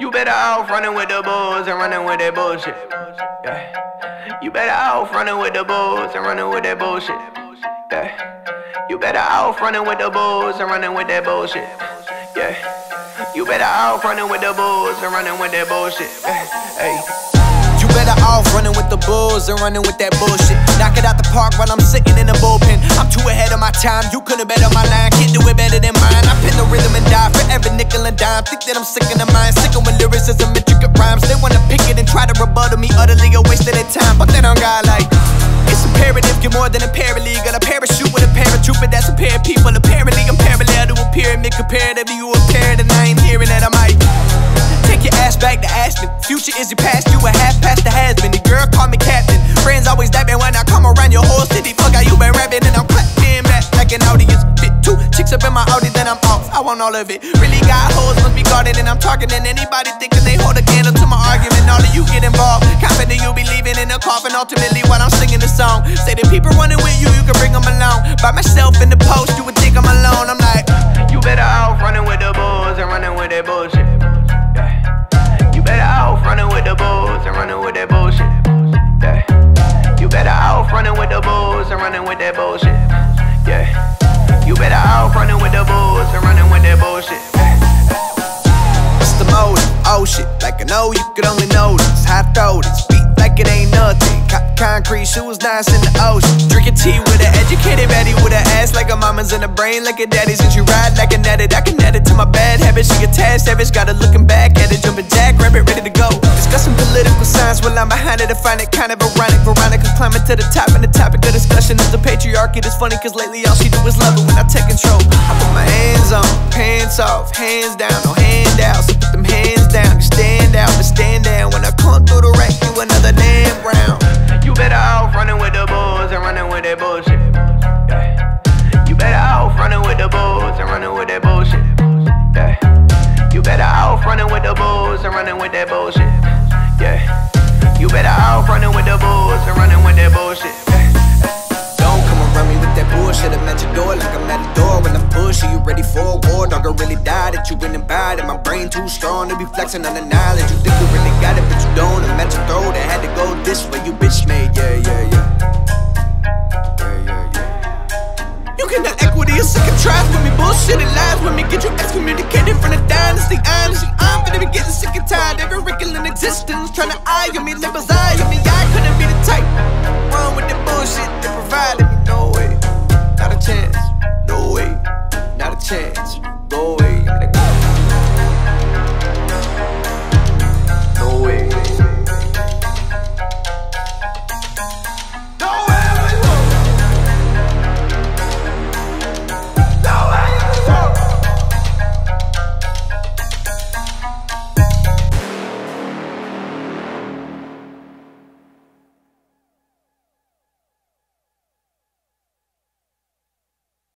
You better off running with the bulls and running with that bullshit. Yeah. You better off running with the bulls and running with that bullshit. Yeah. You better off running with the bulls and running with that bullshit. Yeah. You better off running with the bulls and running with that bullshit. Hey. Better off running with the bulls and running with that bullshit. Knock it out the park while I'm sitting in the bullpen. I'm too ahead of my time, you couldn't bet on my line. Can't do it better than mine. I pin the rhythm and die for every nickel and dime. Think that I'm sick in the mind, sick with lyricism and trick of rhymes. They wanna pick it and try to rebuttal me, utterly a waste of their time. But then on God like, it's imperative, you're more than a paralegal. A parachute with a paratrooper, that's a pair of people. Apparently I'm parallel to a pyramid, comparatively you a parrot and I ain't hearing that I might. Take your ass back to Ashton. Future is your past, you a half past the has been. The girl call me captain. Friends always dapping when I come around your whole city. Fuck how you been rapping and I'm clapping back like an audience. Fit two chicks up in my Audi, then I'm off. I want all of it. Really got hoes, must be guarded, and I'm targeting anybody thinking they hold a candle to my argument. All of you get involved, confident you'll be leaving in a coffin ultimately while I'm singing the song. Say the people running with you, you can bring them along. By myself in the post, you would think I'm alone. I'm like, you better off running with the bulls and running with that bullshit. That bullshit, yeah. You better out running with the bulls and running with that bullshit. It's the mode, oh shit, like I know you could only notice. High throated, speak like it ain't nothing. Concrete shoes, nice in the ocean. Drinking tea with an educated baddie with an ass like a mama's and a brain like a daddy's. And she ride like an addict. I can add it to my bad habits. She attached, savage, got her looking back at it, jumping jack, rabbit, ready to go. Discussing political science while I'm behind it. I find it kind of ironic. Veronica's climbing to the top, and the topic of discussion is the patriarchy. That's funny, cause lately all she do is love it when I take control. I put my hands on, pants off, hands down, no handouts. So put them hands down, you stand out, but stand down. When I come through the rack, you another damn round. You better off running with the bulls and running with that bullshit. Yeah. You better off running with the bulls and running with that bullshit. Yeah. You better off running with the bulls and running with that bullshit. Yeah. You better off running with the bulls and running with that bullshit. Yeah. Don't come around me with that bullshit. I'm at your door like I'm at a door when I'm pushing. You ready for a war? Dog, I really died that you went and bought it. My brain too strong to be flexing on the knowledge. You think you really got it, but you don't. I'm at your throat. I had to go this way. You bitch made, yeah. You cannot equity, it's a contrive with me. Bullshit, it lies with me. Get you excommunicated from the dynasty. Honestly, I'm